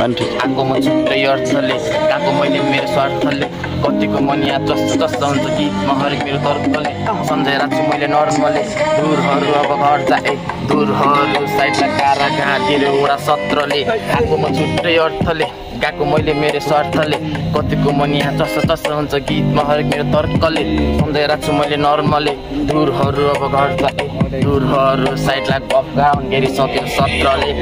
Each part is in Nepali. आको म छुट्टै अर्थले काको मैले मेरो स्वार्थले कतिको मनिया जस्तो जस्तो हुन्छ कि म हरेक मेरो तर्कले सम्झेर छु मैले नर्मले दूरहरु अब घर जाए दूरहरु साइडमा कारा घाँटीले उडा सत्रले आको म छुट्टै अर्थले काको मैले मेरो स्वार्थले कतिको मनिया जस्तो जस्तो हुन्छ कि म हरेक मेरो तर्कले सम्झेर छु मैले नर्मले दूरहरु अब घर जाए दूरहरु साइडमा गफगाउन गरी सकेर सत्रले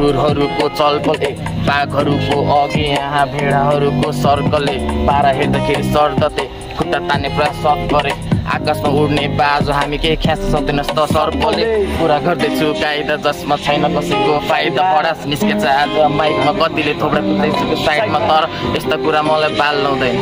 दूरहरुको चलपले बाघहरुको अघि यहाँ भेडाहरुको सर्कलले पारा हेर्दाखेरि सर्दते खुट्टा तान्ने प्रयास सक गरे आकाशमा उड्ने बाजो हामी के ख्यास सक्दैन त सर्पले पुरा गर्दैछु कायदा जसमा छैन कसैको फाइदा पढास निस्केछ आज माइकमा कतिले थोप्रा पुग्दैछु साइडमा तर यस्ता कुरा मलाई बाल लाउँदैन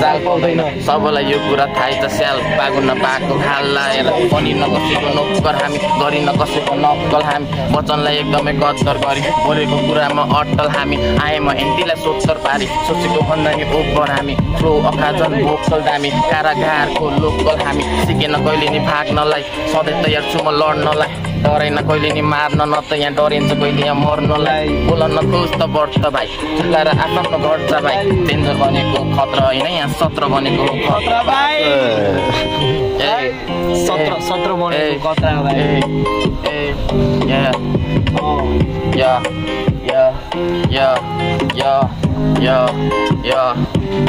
चाल पाउँदैन सबैलाई यो कुरा थाहै छ स्याल पागु नपाएको खाल लाएर पनि नकसेको नोक्कर हामी गरि नकसेको नक्कल हामी वचनलाई एकदमै कदर गरि बोलेको कुरामा अटल हामी आएमा हिन्दीलाई सोचर पारी सोचेको भन्दा नि ओभर हामी फ्लो अखाजन भोक्सल दामी कारागार लोकल हामी सिकेन कहिले नि भाग्नलाई सधैँ तयार छु म लड्नलाई डरेन कहिले नि मार्न न त यहाँ डरिन्छ कहिले यहाँ मर्नलाई बोल्न खोज त बढ्छ भाइ चुलाएर आफ्नो घट्छ भाइ डेन्जर भनेको खतरा होइन यहाँ सत्र भनेको खतरा भाइ सत्र भनेको खतरा भाइ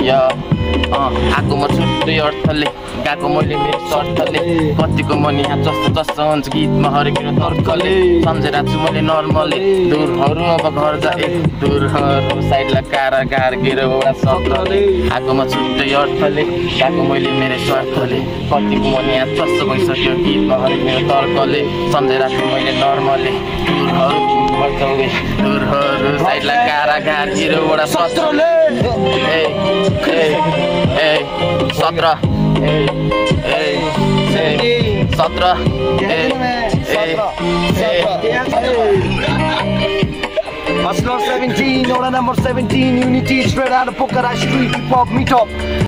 या आको म छुट्टै अर्थले गाको मैले मेरो शर्तले कतिको मन यहाँ जस्तो जस्तो हुन्छ गीतमा हरेक मेरो तर्कले सम्झेर छु मैले नर्मले दूरहरू अब घर जाए दूरहरू साइडलाई कारागार गिरौडा शब्दले आको म छुट्टै अर्थले गाको मैले मेरो शर्तले कतिको मन यहाँ जस्तो भइसक्यो गीतमा हरेक मेरो तर्कले सम्झेर छु मैले नर्मले दूरहरू बचाउने दूरहरू साइडलाई कारागार गिरौडा शब्दले Maslow 17, order number 17, unity straight out of Pokhara Street, hip hop meet up.